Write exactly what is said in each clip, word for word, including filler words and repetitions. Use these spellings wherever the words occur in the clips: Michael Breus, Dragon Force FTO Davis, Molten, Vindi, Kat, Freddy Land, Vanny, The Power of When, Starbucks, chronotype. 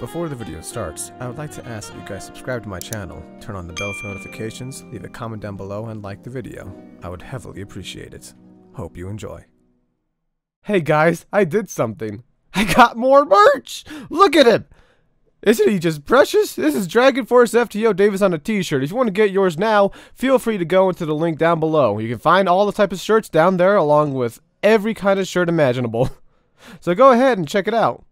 Before the video starts, I would like to ask that you guys subscribe to my channel, turn on the bell for notifications, leave a comment down below, and like the video. I would heavily appreciate it. Hope you enjoy. Hey guys, I did something. I got more merch! Look at him! Isn't he just precious? This is Dragon Force F T O Davis on a t-shirt. If you want to get yours now, feel free to go into the link down below. You can find all the type of shirts down there along with every kind of shirt imaginable. So go ahead and check it out.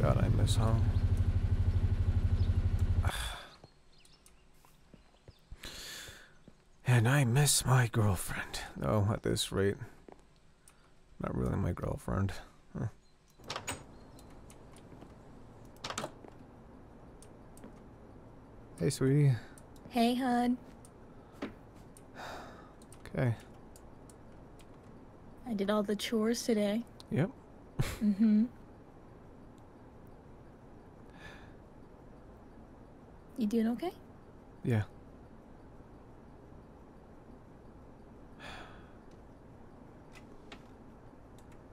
God, I miss home. And I miss my girlfriend. No, at this rate, not really my girlfriend. Huh. Hey, sweetie. Hey, hon. Okay. I did all the chores today. Yep. Mm-hmm. You doing okay? Yeah.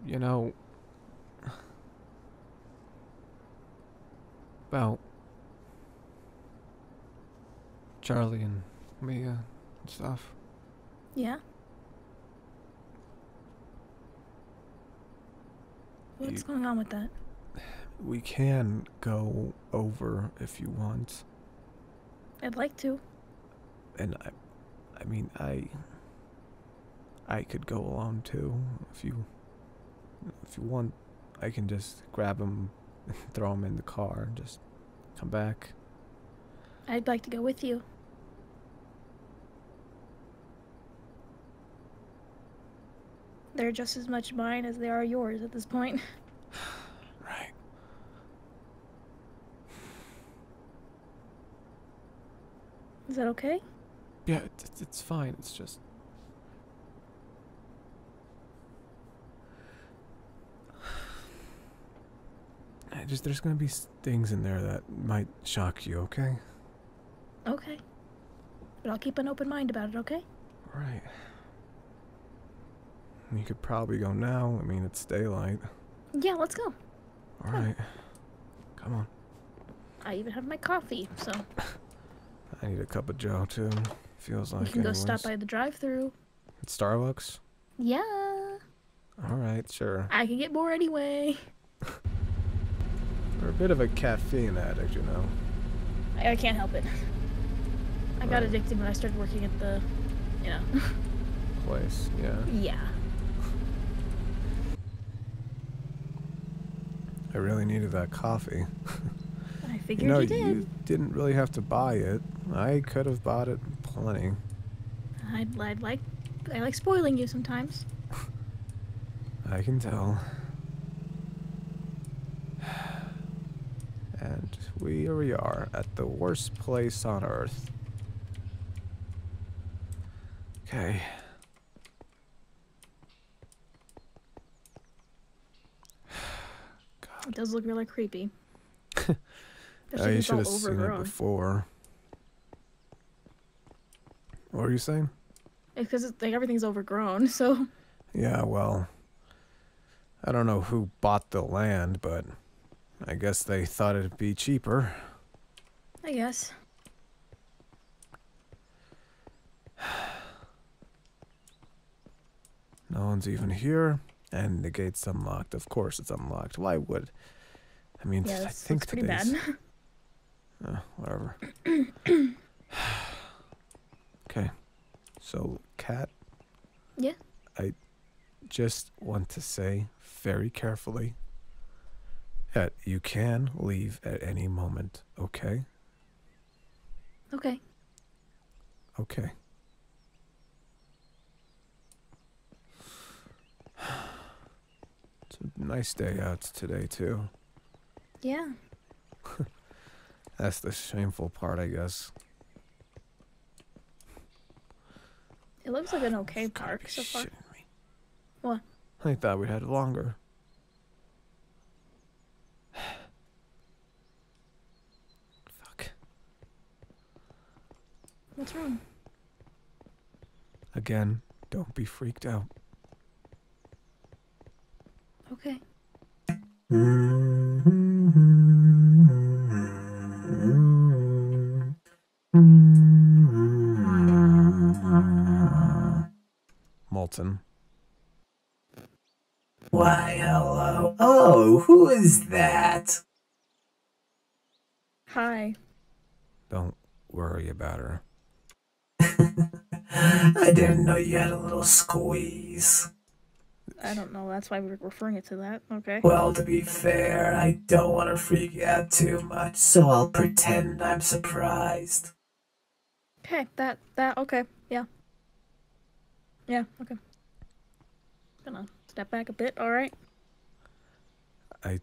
You know... Well... Charlie and Mia and stuff. Yeah? What's you, going on with that? We can go over if you want. I'd like to. And I, I mean, I, I could go alone too. If you, if you want, I can just grab him, and throw him in the car, and just come back. I'd like to go with you. They're just as much mine as they are yours at this point. Right. Is that okay? Yeah, it's, it's fine. It's just... I just... There's gonna be things in there that might shock you, okay? Okay. But I'll keep an open mind about it, okay? Right. You could probably go now. I mean, it's daylight. Yeah, let's go. Alright. Come on. I even have my coffee, so... I need a cup of joe, too. Feels like it. You can anyways. Go stop by the drive-thru. At Starbucks? Yeah. Alright, sure. I can get more anyway. You're a bit of a caffeine addict, you know. I, I can't help it. I right. got addicted when I started working at the, you know. Place, yeah. Yeah. I really needed that coffee. I figured you, know, you did. You didn't really have to buy it. I could have bought it plenty. I'd, I'd like, I like spoiling you sometimes. I can tell. And we, here we are at the worst place on earth. Okay. God. It does look really creepy. Oh, you should have seen it before. What were you saying? It's because it's like everything's overgrown, so. Yeah, well, I don't know who bought the land, but I guess they thought it'd be cheaper. I guess. No one's even here, and the gate's unlocked. Of course, it's unlocked. Why would? I mean, yeah, I think pretty bad. Oh, whatever. Okay. So, Kat. Yeah? I just want to say very carefully that you can leave at any moment, okay? Okay. Okay. It's a nice day out today, too. Yeah. That's the shameful part, I guess. It looks like an okay park so far. Me. What? I thought we had it longer. Fuck. What's wrong? Again, don't be freaked out. Okay. Molten. Why, hello. Oh, who is that? Hi. Don't worry about her. I didn't know you had a little squeeze. I don't know, that's why we were referring it to that, okay. Well, to be fair, I don't want to freak you out too much, so I'll pretend I'm surprised. Okay, that, that, okay, yeah. Yeah, okay. I'm gonna step back a bit, alright? I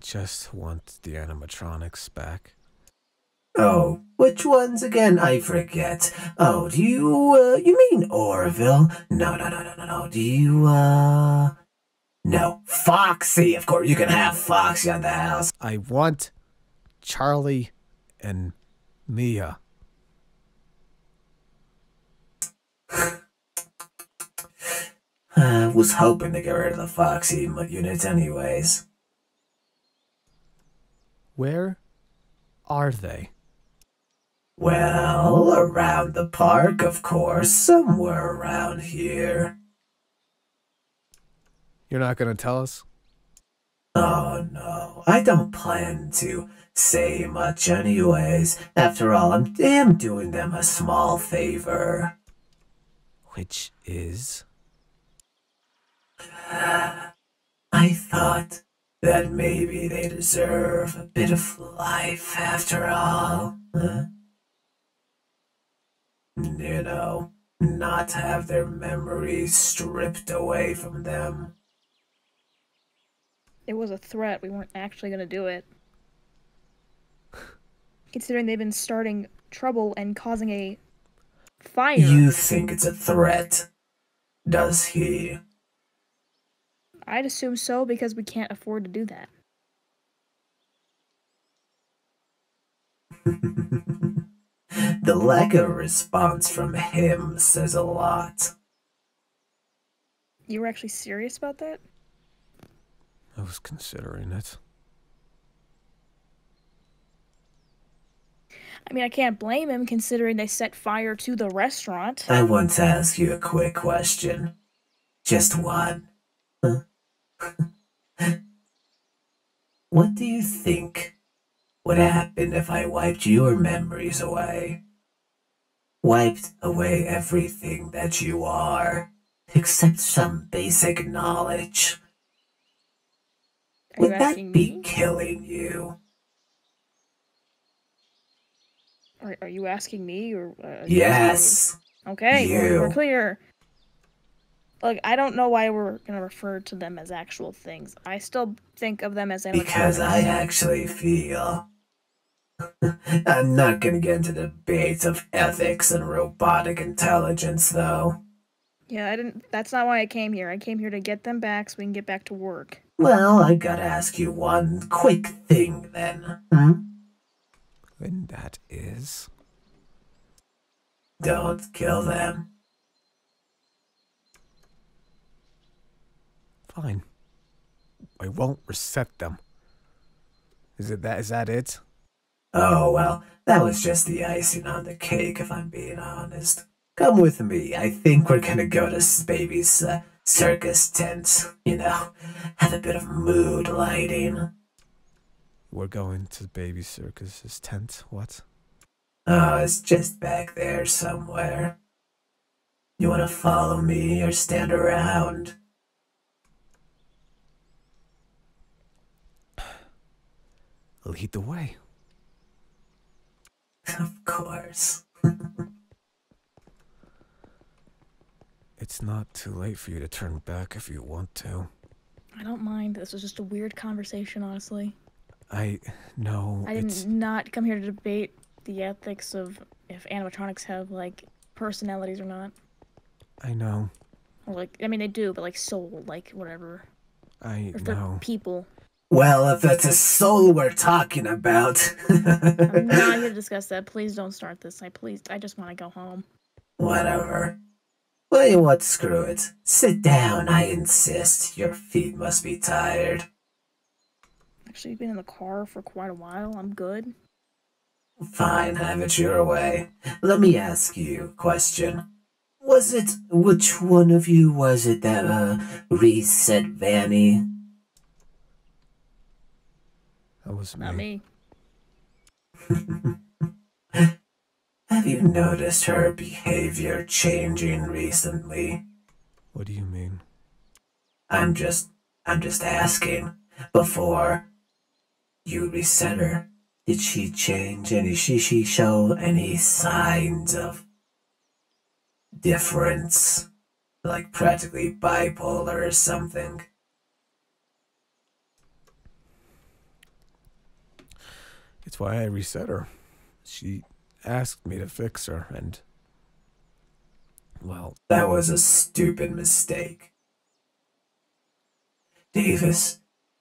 just want the animatronics back. Oh, which ones again? I forget. Oh, do you, uh, you mean Orville? No, no, no, no, no, no. Do you, uh... No, Foxy! Of course, you can have Foxy on the house. I want Charlie and Mia. I was hoping to get rid of the Foxy units anyways. Where are they? Well, around the park, of course, somewhere around here. You're not gonna tell us? Oh no, I don't plan to say much anyways. After all, I'm, I'm doing them a small favor. Which is? I thought that maybe they deserve a bit of life after all. Huh? You know, not have their memories stripped away from them. It was a threat. We weren't actually going to do it. Considering they've been starting trouble and causing a fire. You think it's a threat, does he? I'd assume so, because we can't afford to do that. The lack of response from him says a lot. You were actually serious about that? I was considering it. I mean, I can't blame him considering they set fire to the restaurant. I want to ask you a quick question. Just one. Huh? What do you think would happen if I wiped your memories away? Wiped away everything that you are, except some basic knowledge. Are Would that be me? killing you? Are, are you asking me? or uh, Yes! You okay, you. We're clear. Look, I don't know why we're going to refer to them as actual things. I still think of them as animatronics. Because I actually feel... I'm not going to get into debates of ethics and robotic intelligence, though. Yeah, I didn't. That's not why I came here. I came here to get them back so we can get back to work. Well, I got to ask you one quick thing, then. Hmm? And that is... Don't kill them. Fine. I won't reset them. Is it that? Is that it? Oh, well, that was just the icing on the cake, if I'm being honest. Come with me. I think we're gonna go to Baby's uh, circus tent. You know, have a bit of mood lighting. We're going to Baby Circus's tent? What? Oh, it's just back there somewhere. You wanna follow me or stand around? Lead the way. Of course. It's not too late for you to turn back if you want to. I don't mind. This was just a weird conversation, honestly. I know. I did not come here to debate the ethics of if animatronics have, like, personalities or not. I know. Like, I mean, they do, but, like, soul, like, whatever. I know. Or for people. Well, if it's a soul we're talking about. I'm not here to discuss that. Please don't start this. I please. I just want to go home. Whatever. Well, you know what? Screw it. Sit down, I insist. Your feet must be tired. Actually, you've been in the car for quite a while. I'm good. Fine, have it your way. Let me ask you a question. Was it... which one of you was it that, uh, reset Vanny? That was me. Not me. Have you noticed her behavior changing recently? What do you mean? I'm just... I'm just asking. Before you reset her, did she change any... She, she show any signs of difference? Like practically bipolar or something? It's why I reset her. She asked me to fix her, and... well... that was a stupid mistake. Davis,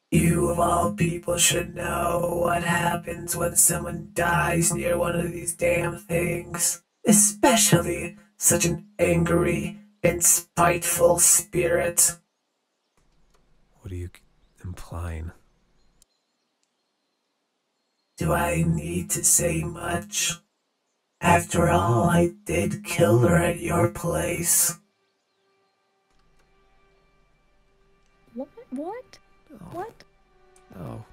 you of all people should know what happens when someone dies near one of these damn things. Especially such an angry and spiteful spirit. What are you implying? Do I need to say much? After all, I did kill her at your place. What? What? No. What? No.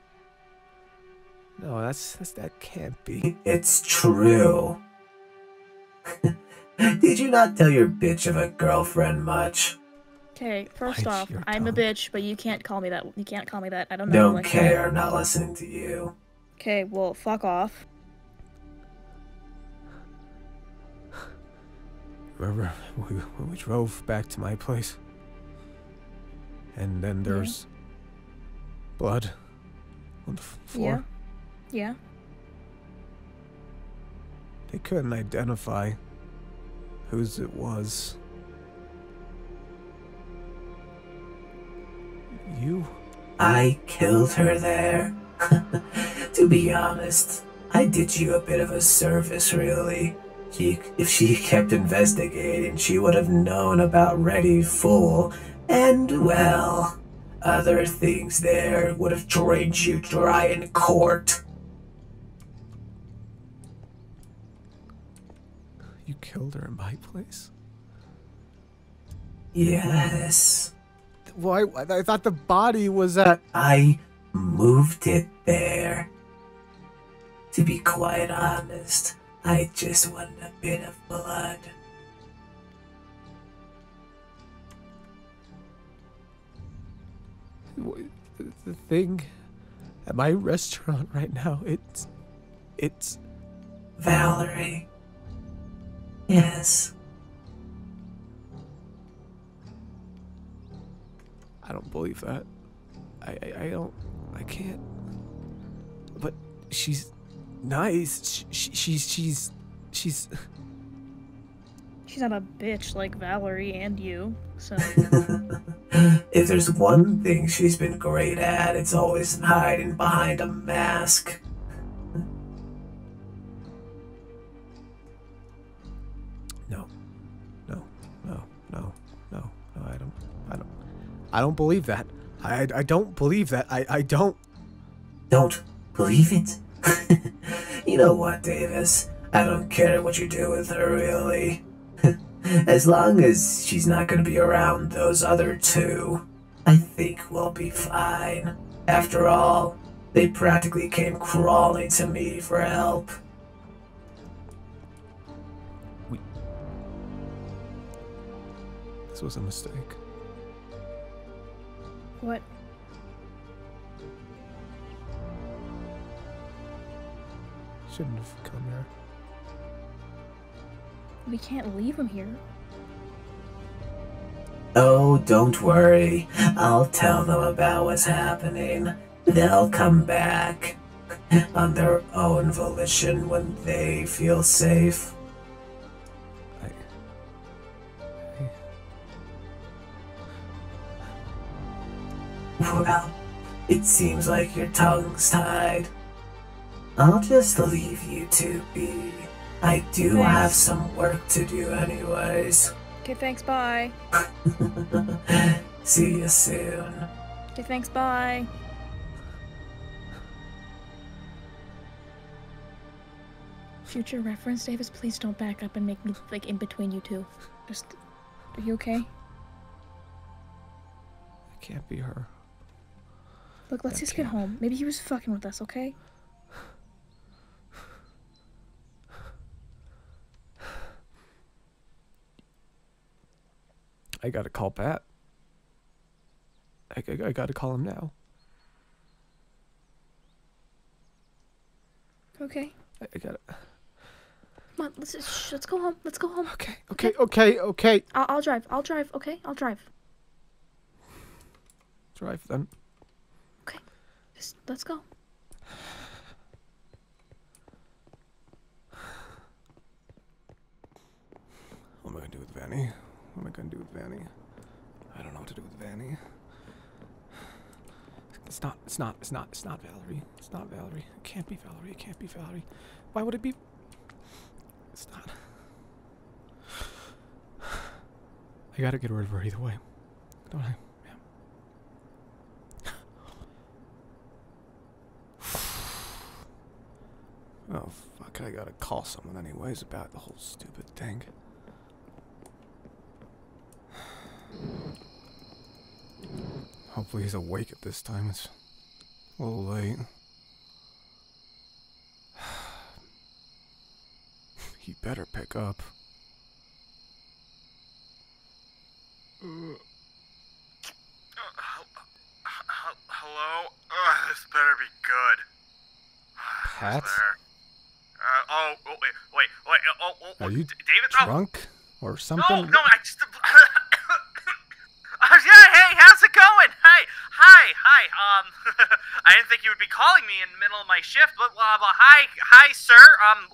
No, that's, that's that can't be. It's true. Did you not tell your bitch of a girlfriend much? Okay, first off, I'm a bitch, but you can't call me that. You can't call me that. I don't know. Don't care. I'm not listening to you. Okay, well, fuck off. Remember when we drove back to my place? And then there's... yeah. Blood on the floor? Yeah. Yeah. They couldn't identify whose it was. You... I killed her there. To be honest, I did you a bit of a service, really. She, if she kept investigating, she would have known about Reddy Fool, and, well, other things there would have drained you dry in court. You killed her in my place? Yes. Well, I, I thought the body was at... I... moved it there. To be quite honest, I just wanted a bit of blood. The thing at my restaurant right now, it's... it's... Valerie. Yes. I don't believe that. I, I, I don't... I can't. But she's nice. She, she, she's she's she's she's not a bitch like Valerie and you. So if there's one thing she's been great at, it's always hiding behind a mask. No, no, no, no, no, no. I don't. I don't. I don't believe that. I, I don't believe that. I, I don't... Don't believe it? You know what, Davis? I don't care what you do with her, really. As long as she's not going to be around those other two, I think we'll be fine. After all, they practically came crawling to me for help. We... This was a mistake. What? Shouldn't have come here. We can't leave him here. Oh, don't worry. I'll tell them about what's happening. They'll come back on their own volition when they feel safe. Well, It seems like your tongue's tied. I'll just leave you two be. I do thanks. have some work to do anyways. Okay, thanks, bye. See you soon. Okay, thanks, bye. Future reference, Davis, please don't back up and make me, like, in between you two. Just, are you okay? It can't be her. Look, let's that just can't. get home. Maybe he was fucking with us, okay? I gotta call Pat. I, I, I gotta call him now. Okay. I, I gotta... Come on, let's just, let's go home. Let's go home. Okay, okay, okay, okay. I'll, I'll drive. I'll drive. Okay, I'll drive. Drive then. Okay, just let's go. What am I gonna do with Vanny? What am I gonna do with Vanny? I don't know what to do with Vanny. It's not. It's not. It's not. It's not Valerie. It's not Valerie. It can't be Valerie. It can't be Valerie. Why would it be? It's not. I gotta get rid of her either way, don't I? Yeah. Oh fuck! I gotta call someone anyways about the whole stupid thing. Hopefully he's awake at this time. It's a little late. He better pick up. Uh, hello? Uh, this better be good. Pat? Uh, oh, wait, wait, wait. Oh, oh, Are you David, drunk oh. or something? No, no, I just... Hi, hi, um, I didn't think you would be calling me in the middle of my shift, but blah, blah, hi, hi, sir, um,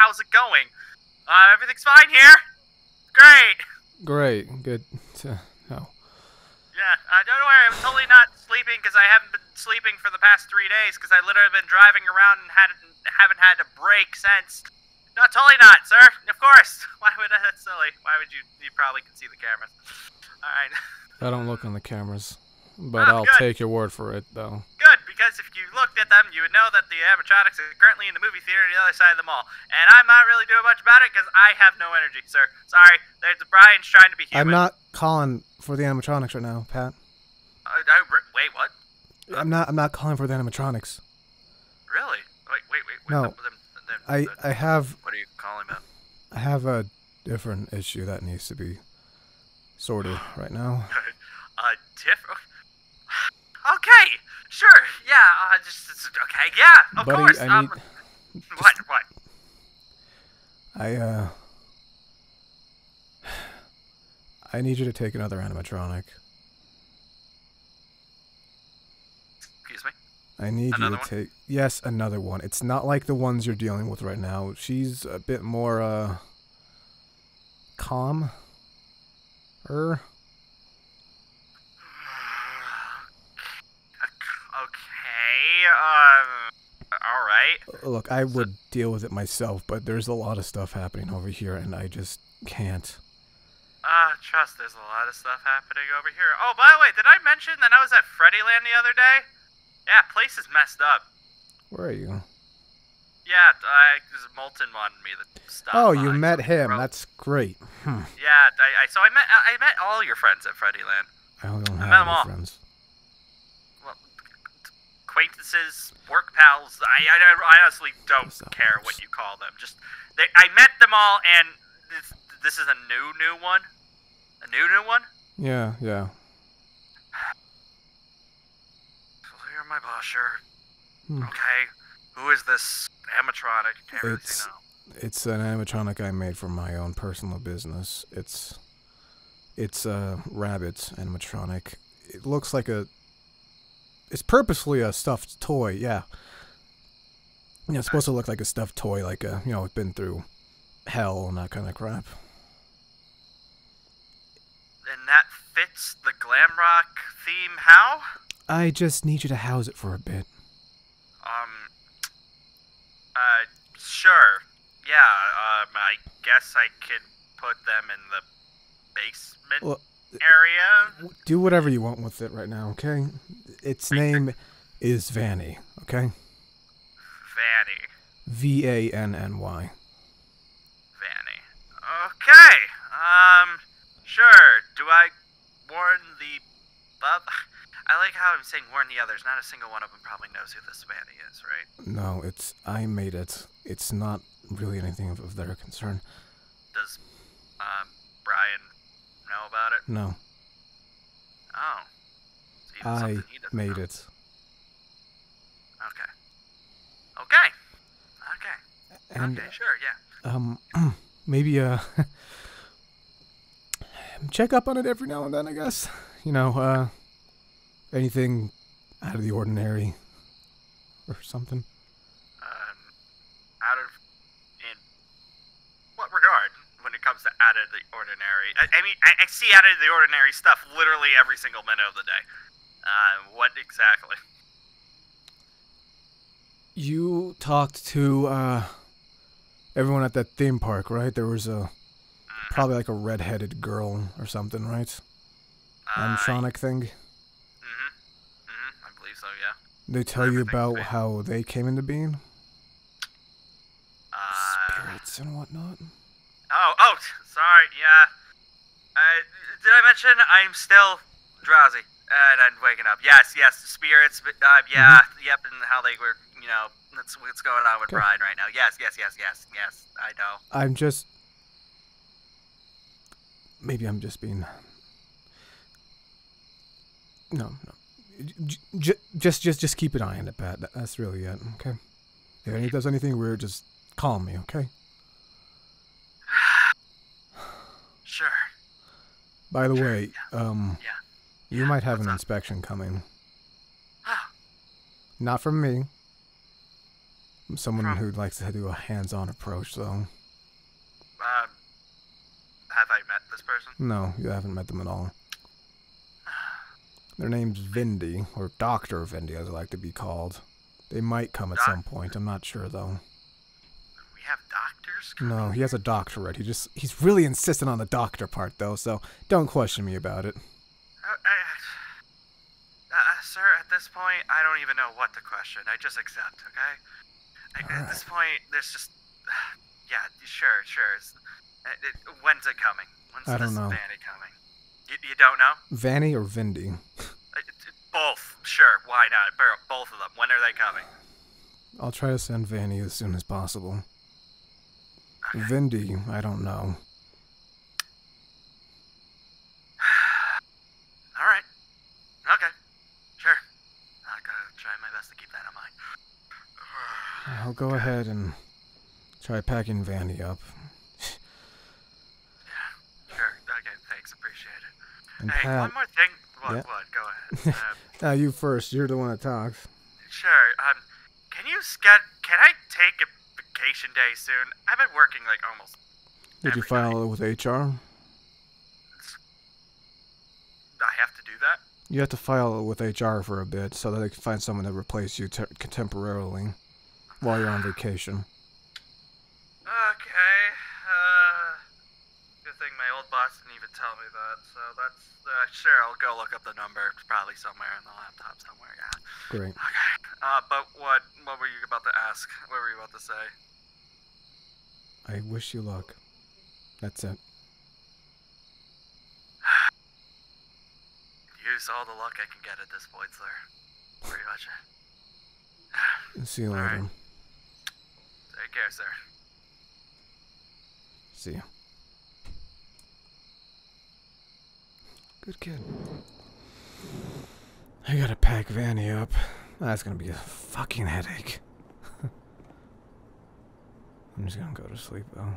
how's it going? Uh, everything's fine here? Great. Great, good to know. Yeah, uh, don't worry, I'm totally not sleeping, because I haven't been sleeping for the past three days, because I literally been driving around and had, haven't had a break since. No, totally not, sir, of course. Why would I, that's silly. Why would you, you probably can see the cameras. All right. I don't look on the cameras. But oh, I'll good. take your word for it, though. Good, because if you looked at them, you would know that the animatronics are currently in the movie theater on the other side of the mall. And I'm not really doing much about it because I have no energy, sir. Sorry, there's Brian's trying to be human. I'm not calling for the animatronics right now, Pat. Uh, I, wait, what? I'm not. I'm not calling for the animatronics. Really? Wait, wait, wait. wait no, the, the, the, the, I, I have. What are you calling about? I have a different issue that needs to be sorted right now. A different. Okay, sure, yeah, uh, just, just, okay, yeah, of Buddy, course. I um, need, just, what, what? I, uh, I need you to take another animatronic. Excuse me? I need another you to one? take, yes, another one. It's not like the ones you're dealing with right now. She's a bit more, uh, calm. Er. Um, all right. Look, I would so, deal with it myself, but there's a lot of stuff happening over here, and I just can't. Ah, uh, trust, there's a lot of stuff happening over here. Oh, by the way, did I mention that I was at Freddy Land the other day? Yeah, place is messed up. Where are you? Yeah, I, Molten wanted me to stop. Oh, you met him. Broke. That's great. Hmm. Yeah, I, I, so I met I met all your friends at Freddy Land. I don't have I any all. friends. Acquaintances, work pals, I, I, I honestly don't care what you call them. Just, they, I met them all, and this, this is a new, new one? A new, new one? Yeah, yeah. Clear my posture. Hmm. Okay, who is this animatronic? Can't really it's, it's an animatronic I made for my own personal business. It's, it's a rabbit animatronic. It looks like a... It's purposely a stuffed toy, yeah. You know, it's supposed to look like a stuffed toy, like, a, you know, it's been through hell and that kind of crap. And that fits the glam rock theme how? I just need you to house it for a bit. Um, uh, sure. Yeah, um, I guess I could put them in the basement well, area. Do whatever you want with it right now, okay? Its name is Vanny, okay? Vanny. V A N N Y. Vanny. Okay, um, sure. Do I warn the bub? I like how I'm saying warn the others. Not a single one of them probably knows who this Vanny is, right? No, it's... I made it. It's not really anything of, of their concern. Does, um, Brian know about it? No. Oh. I made know. it. Okay. Okay. Okay. And, okay, sure, yeah. Um, maybe, uh... check up on it every now and then, I guess. You know, uh... anything out of the ordinary or something? Um, out of... in what regard when it comes to out of the ordinary? I, I mean, I, I see out of the ordinary stuff literally every single minute of the day. Uh, what exactly? You talked to, uh, everyone at that theme park, right? There was a... Mm-hmm. Probably like a red-headed girl or something, right? Uh, Animatronic thing? So, yeah. They tell you about how they came into being? Uh, Spirits and whatnot? Oh, oh, sorry, yeah. Uh, did I mention I'm still drowsy and I'm waking up? Yes, yes, spirits, but, uh, yeah, mm-hmm. yep, and how they were, you know, that's what's going on with Brian right now. Yes, yes, yes, yes, yes, I know. I'm just... Maybe I'm just being... No, no. J just, just, just keep an eye on it, Pat. That's really it, okay? If it does anything weird, just call me, okay? Sure. By the sure, way, yeah. um, yeah. you yeah, might have an up? inspection coming. Not from me. I'm someone from? who likes to do a hands-on approach, though. So. Um, have I met this person? No, you haven't met them at all. Their name's Vindi, or Doctor Vindi, as I like to be called. They might come at Doc some point. I'm not sure, though. We have doctors? No, he has a doctorate. He just, he's really insistent on the doctor part, though, so don't question me about it. Uh, I, uh, sir, at this point, I don't even know what to question. I just accept, okay? I, at right. this point, there's just... Uh, yeah, sure, sure. Uh, it, when's it coming? When's I don't this know. Vanny coming? You, you don't know? Vanny or Vindi? Both. Sure. Why not? Both of them. When are they coming? I'll try to send Vanny as soon as possible. Okay. Vindi, I don't know. All right. Okay. Sure. I'll go try my best to keep that in mind. I'll go okay. ahead and try packing Vanny up. And hey, Pat, one more thing. What, yeah. what? Go ahead. Um, now you first. You're the one that talks. Sure. Um, can you get? Can I take a vacation day soon? I've been working like almost. Did every you file it with H R? I have to do that. You have to file it with H R for a bit so that they can find someone to replace you te temporarily while you're on vacation. Okay. Didn't even tell me that, so that's uh, sure. I'll go look up the number. It's probably somewhere on the laptop somewhere. Yeah. Great. Okay. Uh, but what what were you about to ask? What were you about to say? I wish you luck. That's it. Use all the luck I can get at this point, sir. Pretty much it. See you all later. Right. Take care, sir. See you. Good kid. I gotta pack Vanny up. That's gonna be a fucking headache. I'm just gonna go to sleep, though.